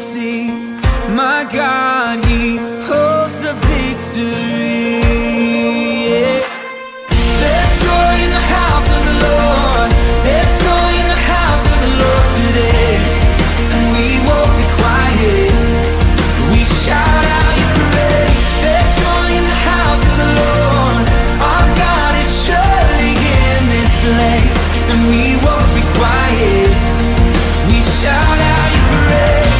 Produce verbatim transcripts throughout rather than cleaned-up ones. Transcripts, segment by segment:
see. My God, He holds the victory. Yeah. There's joy in the house of the Lord. There's joy in the house of the Lord today. And we won't be quiet. We shout out Your praise. There's joy in the house of the Lord. Our God is surely in this place. And we won't be quiet. We shout out Your praise.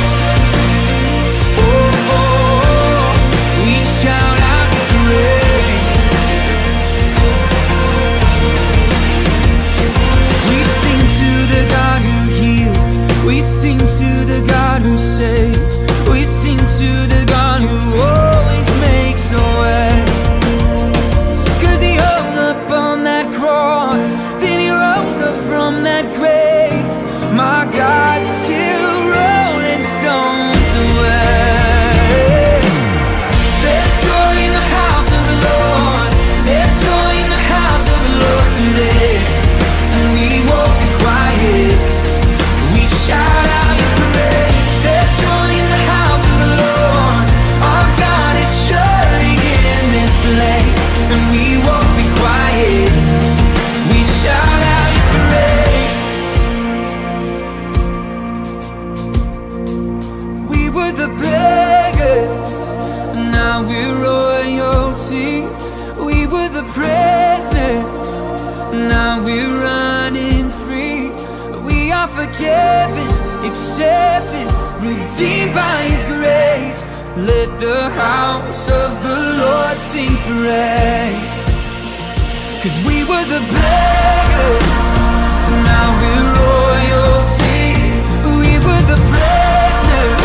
Accepted, redeemed by His grace. Let the house of the Lord sing praise. Cause we were the beggars, now we're royalty. We were the prisoners,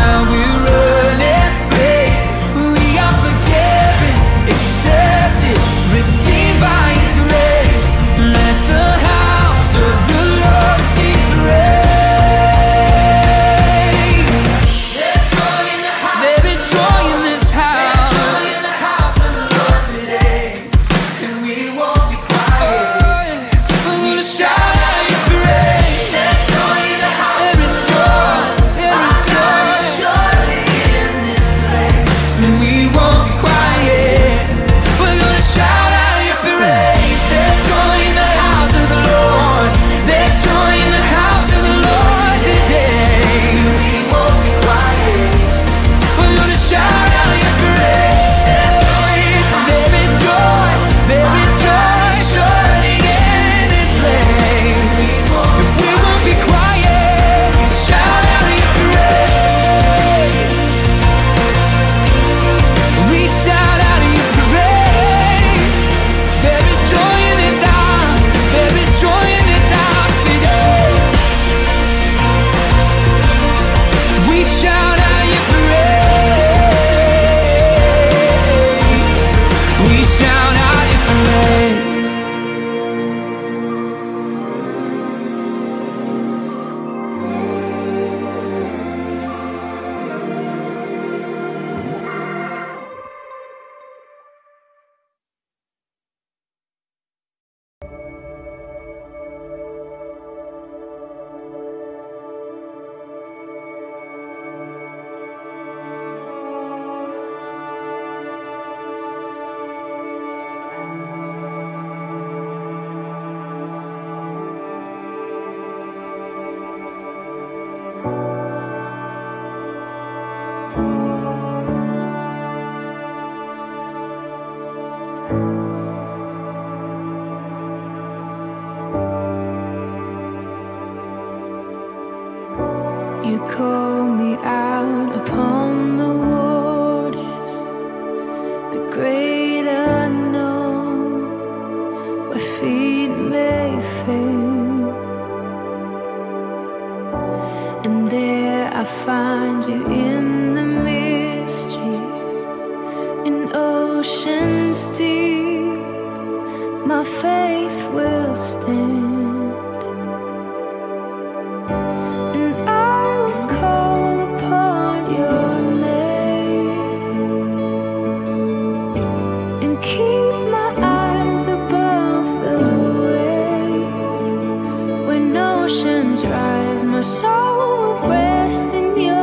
now we're running free. We are forgiven, accepted, redeemed by His grace. Let the house of the Lord sing praise. Rise, my soul will rest in You.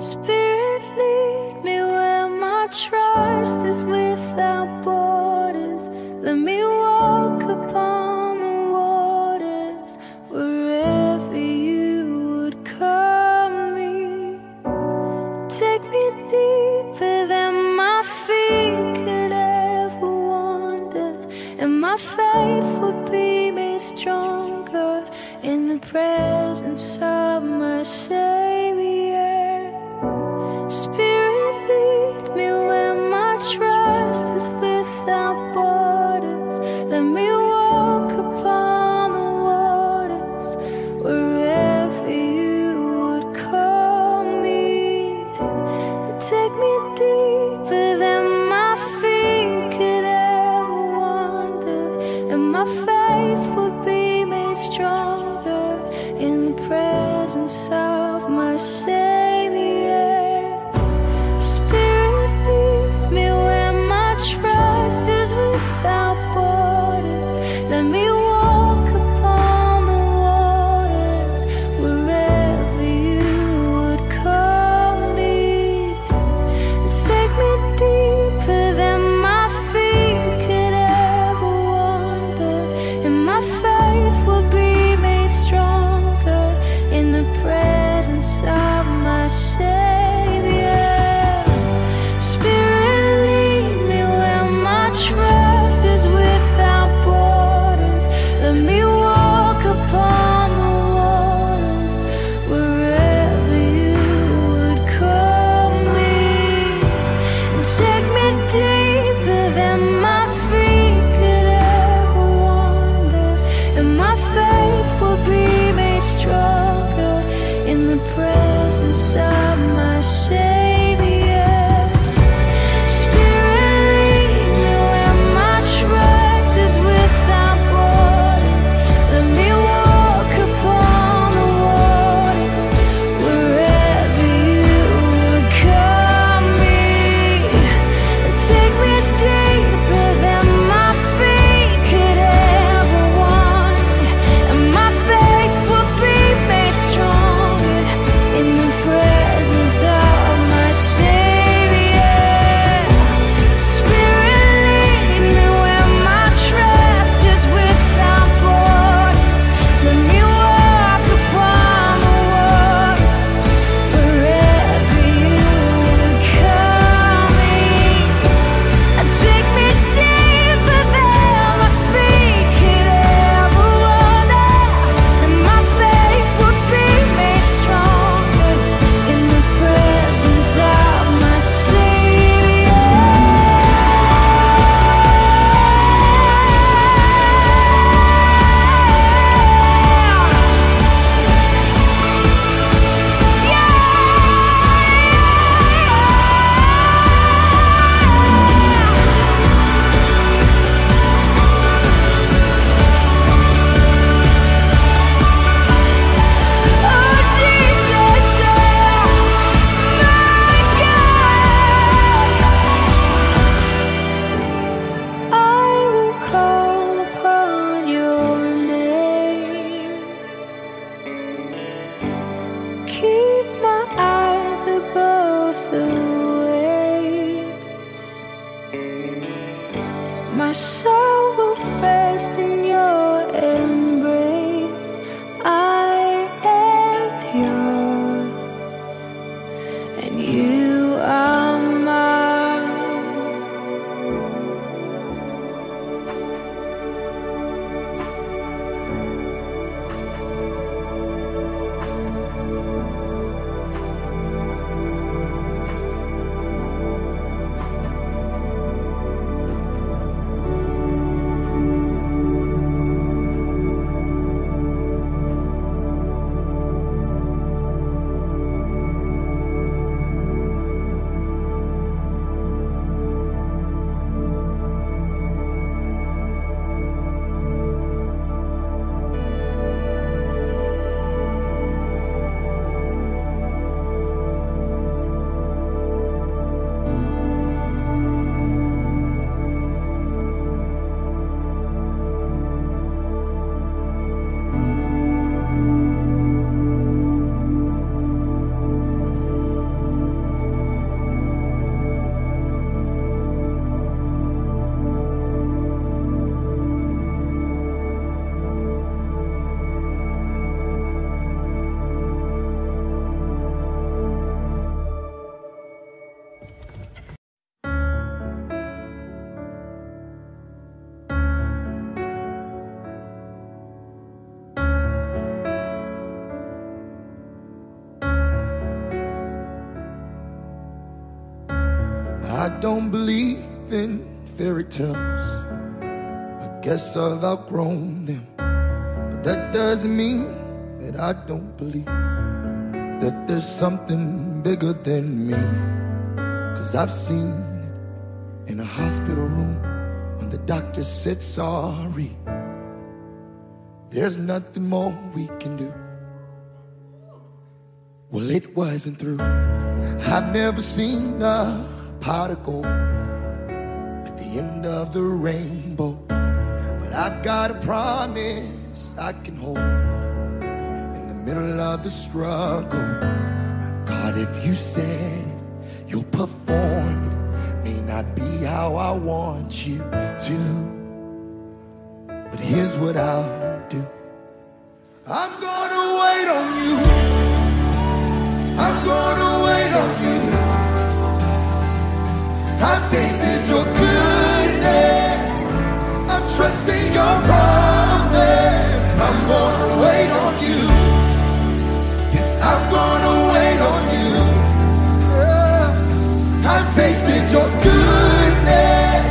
Spirit, lead me where my trust is without borders. Let me walk upon the waters wherever you would call me. Take me deeper than my feet could ever wander, and my faith would be made stronger in the presence of my Savior. Spirit, lead me where my trust is without borders. Let me walk upon the waters wherever you would call me. Take me deeper than my feet could ever wander, and my faith would be made stronger in the presence of my Savior. Spirit, lead me where my trust is without borders. Let me walk upon the waters wherever you would call me. Take me deeper than my feet could ever wander, and my faith will be made stronger in the presence of my Savior. Spirit, lead me where my trust is without borders. Let me walk upon the waters wherever you would call me. And take me deeper than my feet could ever wander, and my faith will be made stronger in the presence of my Savior. My soul will rest in your embrace. I am yours, and you are mine. don't believe in fairy tales. I guess I've outgrown them. But that doesn't mean that I don't believe that there's something bigger than me. 'Cause I've seen it in a hospital room when the doctor said sorry. There's nothing more we can do. Well, it wasn't through. I've never seen a pot of gold at the end of the rainbow, but I've got a promise I can hold in the middle of the struggle. God, if you said it, you'll perform it. May not be how I want you to, but here's what I'll do. I'm gonna wait on you. I'm gonna wait on you. I've tasted your goodness. I'm trusting your promise. I'm gonna wait on you. Yes, I'm gonna wait on you. Yeah. I've tasted your goodness.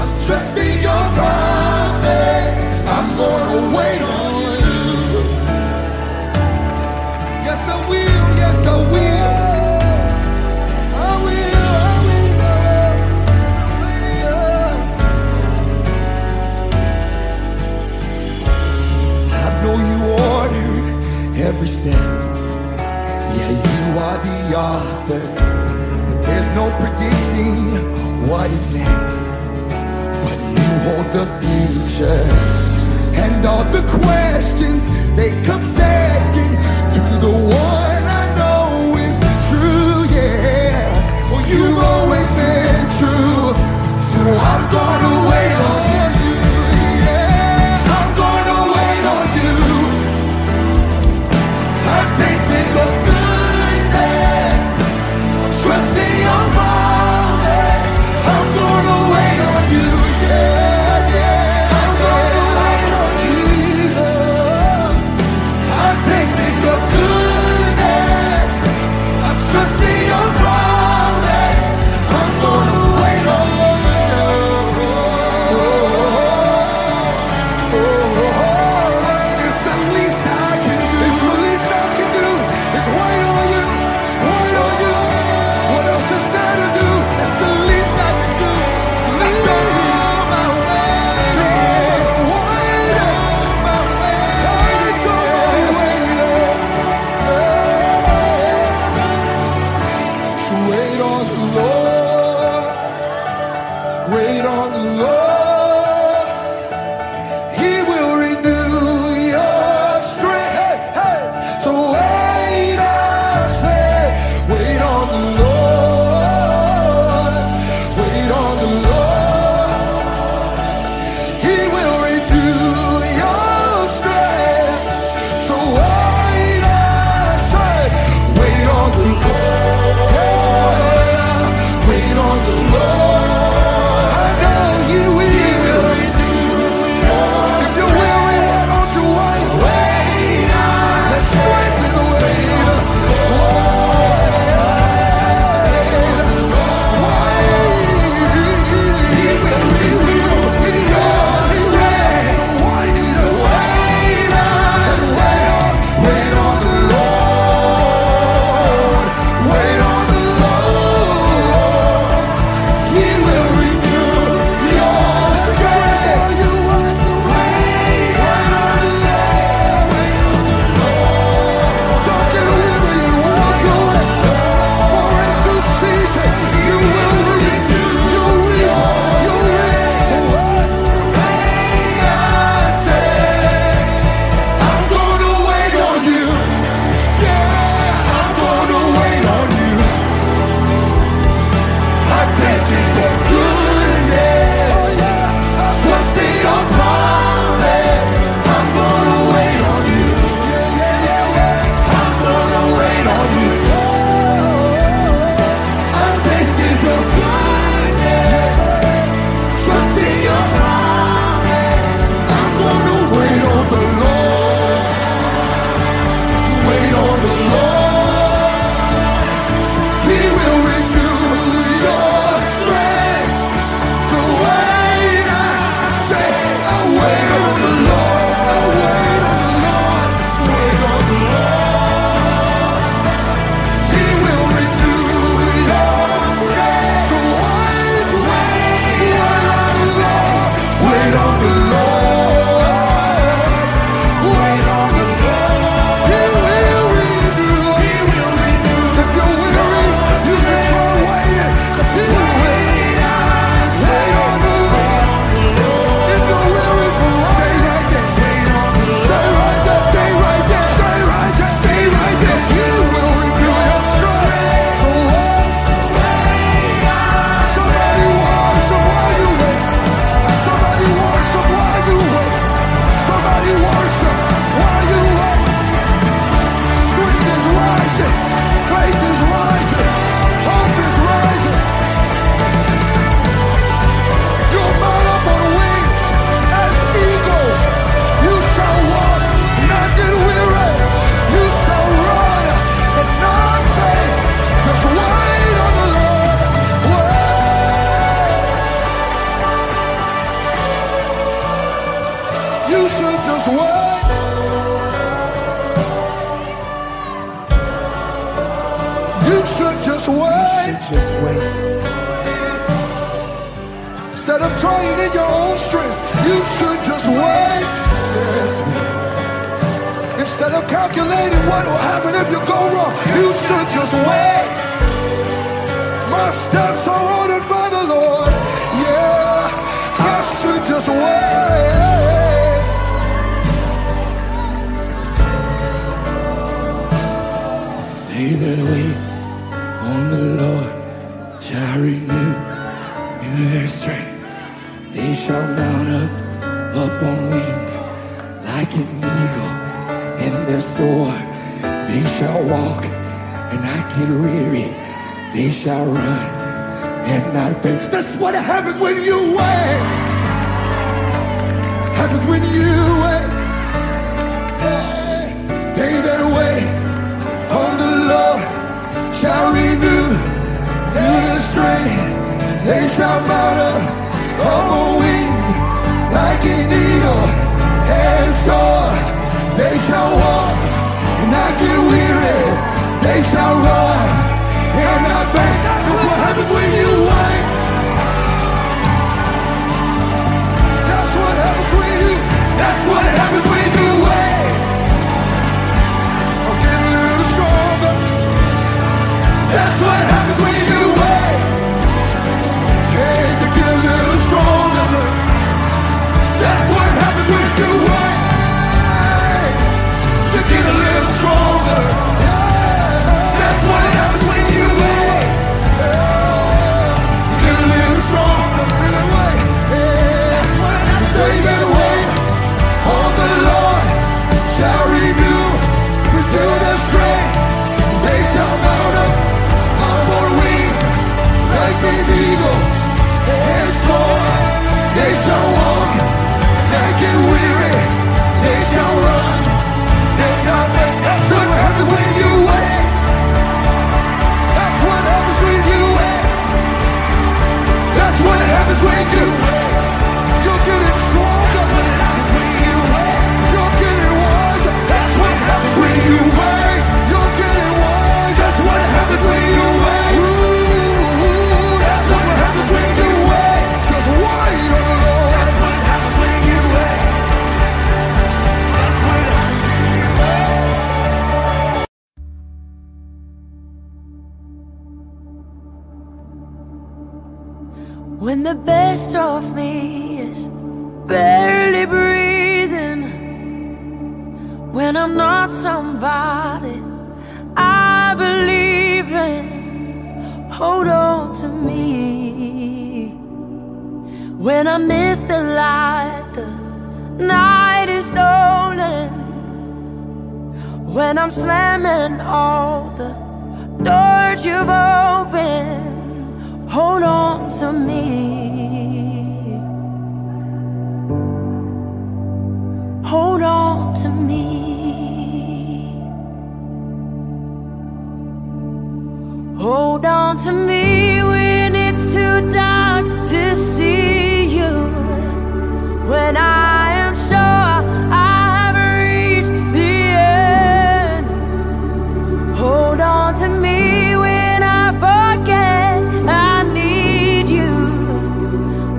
I'm trusting your promise. I'm gonna wait on you. Yes, I will. Yes, I will. I will, I will, I will. I know you ordered every step. Yeah, you are the author. But there's no predicting what is next. But you hold the future. And all the questions, they come second to the one you've always been true. So I'm gonna wait on you. Yeah, I'm gonna wait on you. I'm tasting your goodness. I'm trusting your promise. I'm gonna wait on you. Yeah, yeah. I'm gonna wait on Jesus. I'm tasting your goodness. I'm trusting your promise. Wait on the Lord, I know He will. you should just wait. You should just wait. Just wait. Instead of trying in your own strength, you should just wait. Just wait. Instead of calculating what will happen if you go wrong, you should just wait. My steps are ordered by the Lord. Yeah, I should just wait. They that wait on the Lord shall renew, renew their strength. They shall mount up, up on wings like an eagle in their soar. They shall walk and not get weary. They shall run and not faint. That's what happens when you wait. Happens when you wait. Hey, they that wait on the Lord shall renew their strength. They shall mount up on wings like an eagle and soar. They shall walk and not get weary. They shall run and not faint. That's what happens when you wait. That's what happens when you. That's what happens when you wait. That's what happens when you wait. Hey, you get a little stronger. That's what happens when you wait. You get a little stronger. That's what happens when you wait. You get a little stronger. That's what happens when you wait. On the Lord shall renew, renew their strength. They shall mount up. Like an eagle and soar, they shall walk, they get weary, they shall run, they not faint. That's what happens when you wait. That's what happens when you wait. That's what happens when you wait. You're getting stronger. That's when you wait. You're getting wiser. That's what happens when you wait. You're getting wiser. That's what happens when you wait. When the best of me is barely breathing, when I'm not somebody I believe in, hold on to me. When I miss the light, the night is stolen. When I'm slamming all the doors you've opened, hold on to me. Hold on to me. Hold on to me when it's too dark to see you. When I am sure I have reached the end, hold on to me when I forget.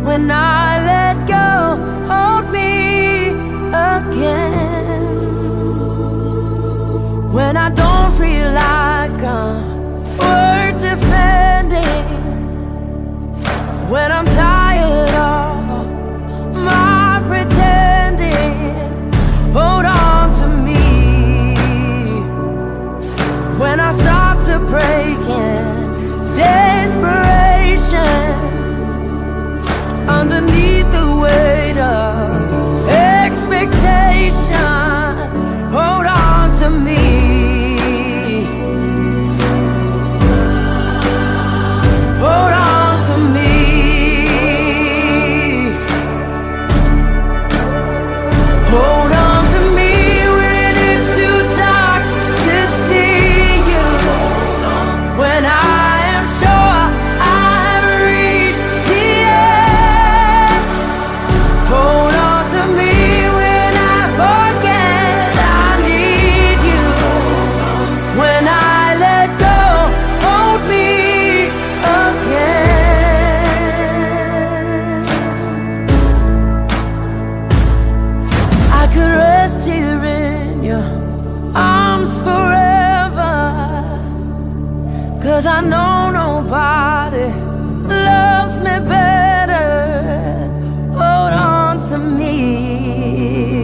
When I let go, hold me again. When I don't feel like I'm worth defending, when I'm tired of my pretending, hold on to me. When I start to break in desperation, underneath the weight of expectation, hold on to me. Hold on to me. Hold on to me when it's too dark to see you. When I am sure I have reached. Yeah! I know nobody loves me better. Hold on to me.